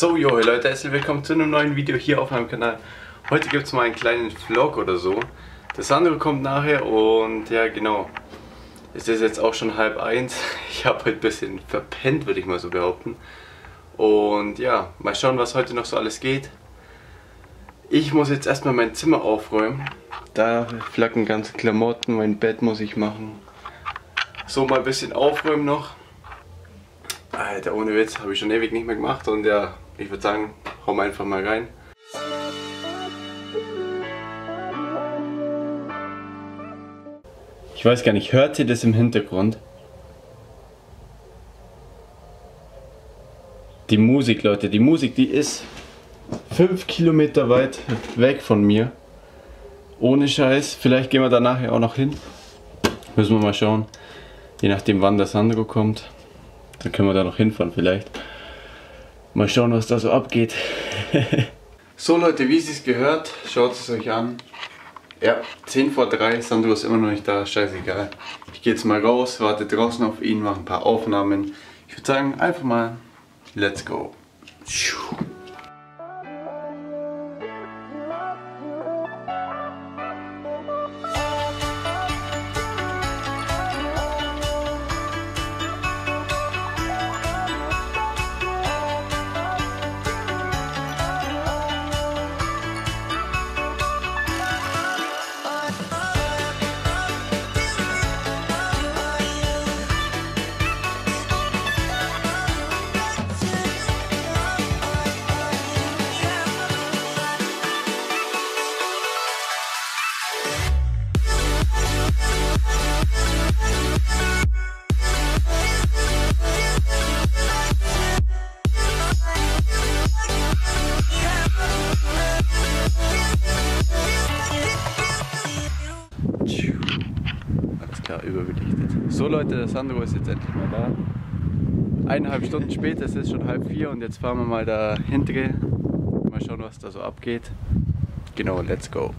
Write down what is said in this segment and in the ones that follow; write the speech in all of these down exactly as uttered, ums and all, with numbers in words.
So, yo Leute, herzlich willkommen zu einem neuen Video hier auf meinem Kanal. Heute gibt es mal einen kleinen Vlog oder so. Der Sandro kommt nachher und ja genau, es ist jetzt auch schon halb eins. Ich habe heute ein bisschen verpennt, würde ich mal so behaupten. Und ja, mal schauen, was heute noch so alles geht. Ich muss jetzt erstmal mein Zimmer aufräumen. Da flacken ganze Klamotten, mein Bett muss ich machen. So, mal ein bisschen aufräumen noch. Alter, ohne Witz, habe ich schon ewig nicht mehr gemacht und ja, ich würde sagen, hauen wir einfach mal rein. Ich weiß gar nicht, hört ihr das im Hintergrund? Die Musik, Leute, die Musik, die ist fünf Kilometer weit weg von mir. Ohne Scheiß, vielleicht gehen wir da nachher auch noch hin. Müssen wir mal schauen, je nachdem wann der Sandro kommt. Dann können wir da noch hinfahren vielleicht. Mal schauen, was da so abgeht. So Leute, wie es gehört, schaut es euch an. Ja, zehn vor drei, Sandro ist immer noch nicht da, scheißegal. Ich gehe jetzt mal raus, warte draußen auf ihn, mache ein paar Aufnahmen. Ich würde sagen, einfach mal, let's go. Überbelichtet. So Leute, der Sandro ist jetzt endlich mal da. Eineinhalb Stunden später, es ist schon halb vier und jetzt fahren wir mal da hintere. Mal schauen, was da so abgeht. Genau, let's go.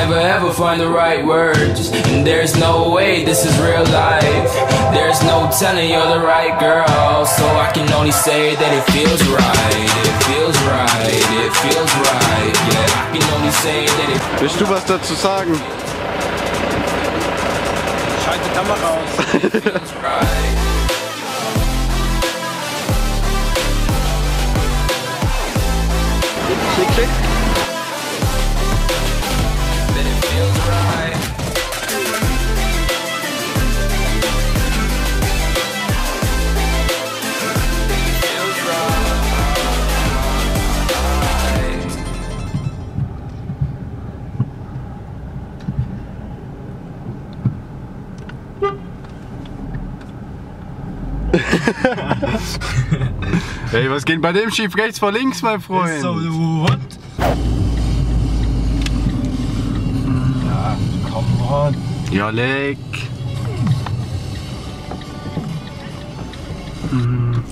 Never find the right words, and there's no way this is real life. There's no telling you're the right girl, so I can only say that it feels right. It feels right. It feels right. Yeah, I can only say that it feels right. Willst du was dazu sagen? Schalt die Kamera aus. Right. Klick, klick, klick. Hey, was geht bei dem schief? Rechts vor links, mein Freund. So, what? Ja, komm on. Ja, leck. Mhm.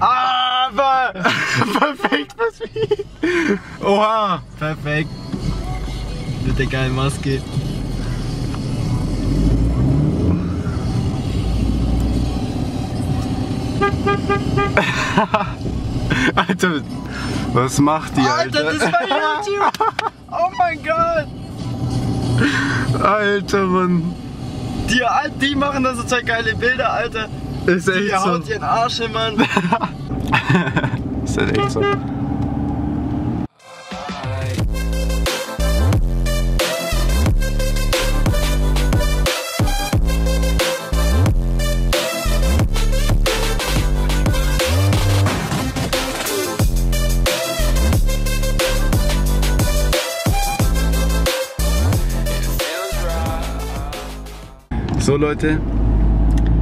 Aber perfekt, was wie? Oha, perfekt. Mit der geilen Maske. Alter, was macht die, Alter? Alter, das war YouTube! Oh mein Gott! Alter, Mann. Die, die machen da so zwei geile Bilder, Alter. Ist echt so. Die haut ihren Arsch hin, Mann. Ist das echt so? So Leute,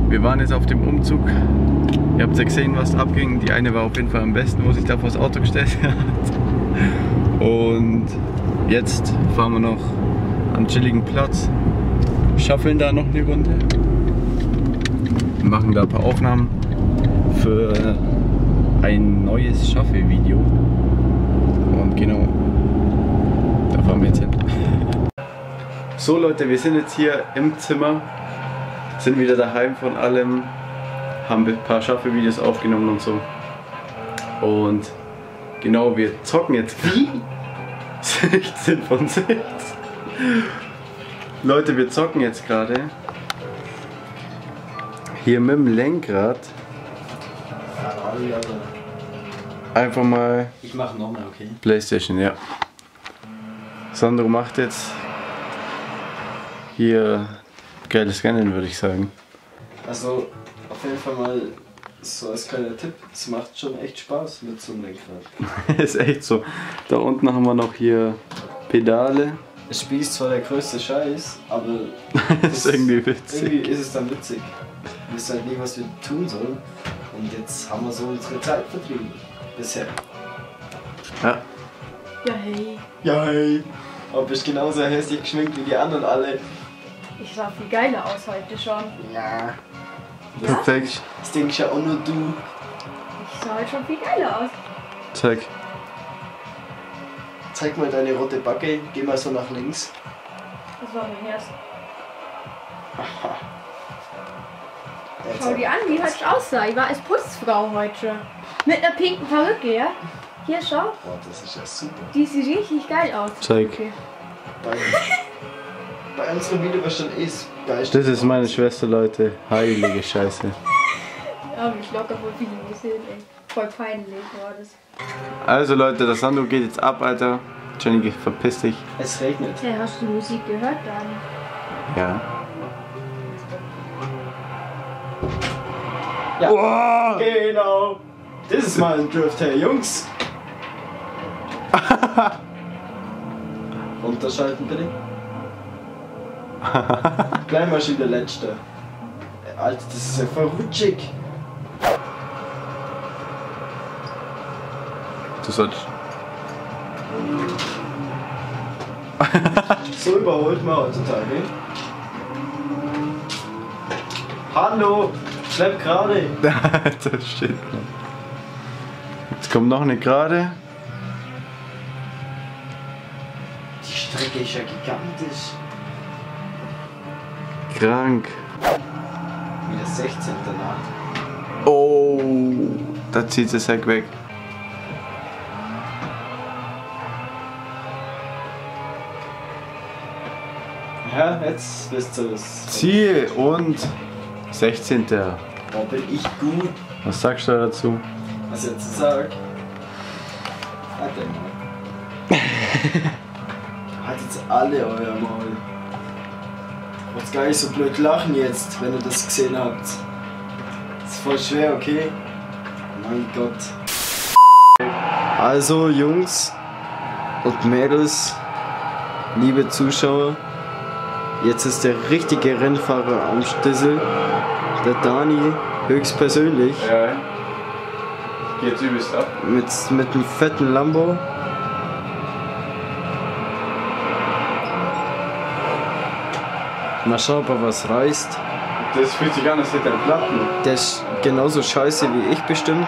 wir waren jetzt auf dem Umzug. Ihr habt ja gesehen, was abging. Die eine war auf jeden Fall am besten, wo sich da vor das Auto gestellt hat. Und jetzt fahren wir noch am chilligen Platz, schaffeln da noch eine Runde, machen da ein paar Aufnahmen für ein neues Schaffelvideo. Und genau, da fahren wir jetzt hin. So Leute, wir sind jetzt hier im Zimmer, sind wieder daheim von allem, haben ein paar Schaffelvideos aufgenommen und so. Und genau, wir zocken jetzt sechzehn von sechs. Leute, wir zocken jetzt gerade hier mit dem Lenkrad. Einfach mal. Ich mache nochmal, okay. PlayStation, ja. Sandro macht jetzt hier geiles Rennen, würde ich sagen. Also auf jeden Fall mal so als kleiner Tipp, es macht schon echt Spaß mit so einem Lenkrad. Ist echt so. Da unten haben wir noch hier Pedale. Das Spiel ist zwar der größte Scheiß, aber das ist irgendwie witzig. Irgendwie ist es dann witzig. Wir wissen halt nicht, was wir tun sollen. Und jetzt haben wir so unsere Zeit vertrieben. Bisher. Ja. Ja, hey. Ja, hey. Ob ich genauso hässlich geschminkt wie die anderen alle. Ich sah viel geiler aus heute schon. Ja. Perfekt. Das denkst ja auch nur du. Ich sah heute schon viel geiler aus. Zeig. Zeig mal deine rote Backe. Geh mal so nach links. Das war mein Herz. Aha. Schau dir an, wie ich heute aussah. Ich war als Putzfrau heute. Mit einer pinken Perücke, ja? Hier, schau. Boah, das ist ja super. Die sieht richtig geil aus. Zeig. Okay. Bei, bei unserem Video, was schon ist. Das ist meine Schwester, Leute. Heilige Scheiße. Ja, mich locker wohl viele gesehen, ey. Voll peinlich war das. Also Leute, das Sandro geht jetzt ab, Alter. Jenny, verpiss dich. Es regnet. Hey, hast du Musik gehört, Daniel? Ja. Ja. Wow. Genau. Das ist mal ein Drift, hey Jungs. Unterschalten bitte. Kleinmaschine der letzte. Alter, das ist ja voll rutschig. Du sollst. So überholt man heutzutage. Hallo! Schlepp gerade! Alter, shit, man. Jetzt kommt noch eine Gerade. Die Strecke ist ja gigantisch. Krank. Wieder sechzehn danach. Oh, da zieht das Heck weg. Ja, jetzt bist du es. Ziel und sechzehnter. Da bin ich gut. Was sagst du dazu? Was ich jetzt sag? Hat jetzt alle euer Maul. Wollt gar nicht so blöd lachen jetzt, wenn ihr das gesehen habt. Das ist voll schwer, okay? Mein Gott. Also Jungs und Mädels, liebe Zuschauer, jetzt ist der richtige Rennfahrer am Stissel, der Dani, höchstpersönlich. Ja. Geht's übelst ab. Mit, mit einem fetten Lambo. Mal schauen, ob er was reißt. Das fühlt sich an, als hätte er einen Platten. Der ist genauso scheiße wie ich bestimmt.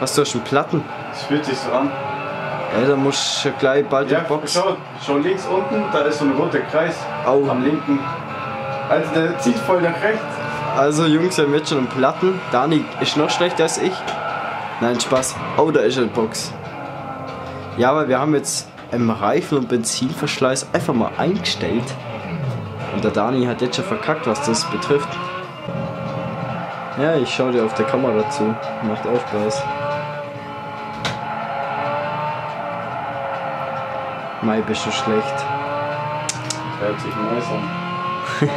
Hast du schon Platten? Das fühlt sich so an. Ey, da musst du gleich bald ja, in die Box. Schau, schau links unten, da ist so ein roter Kreis. Au. Am linken. Also der zieht voll nach rechts. Also Jungs, wir haben jetzt schon einen Platten. Dani ist noch schlechter als ich. Nein, Spaß. Oh, da ist eine Box. Ja, aber wir haben jetzt im Reifen- und Benzinverschleiß einfach mal eingestellt. Und der Dani hat jetzt schon verkackt, was das betrifft. Ja, ich schau dir auf der Kamera zu. Macht auch Spaß. Mei, bist du schlecht. Hört sich nice an.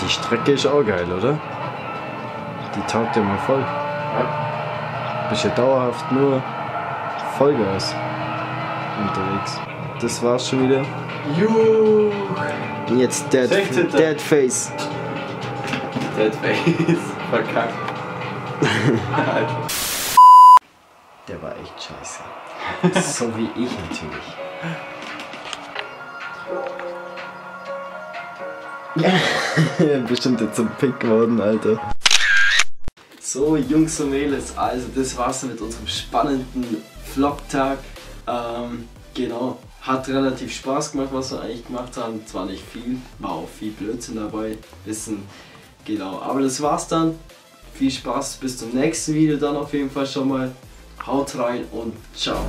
Die Strecke ist auch geil, oder? Die taugt ja mal voll. Ja. Bist ja dauerhaft nur Vollgas unterwegs. Das war's schon wieder. Juhu. Und jetzt Dead, Dead Face. Dead Face. Verkackt. Alter. Der war echt scheiße. So wie ich natürlich. Bestimmt jetzt zum Pick geworden, Alter. So, Jungs und Mädels, also das war's mit unserem spannenden Vlog-Tag. Ähm, genau, hat relativ Spaß gemacht, was wir eigentlich gemacht haben. Zwar nicht viel, war auch viel Blödsinn dabei, wissen, genau. Aber das war's dann. Viel Spaß, bis zum nächsten Video dann auf jeden Fall schon mal. Haut rein und ciao.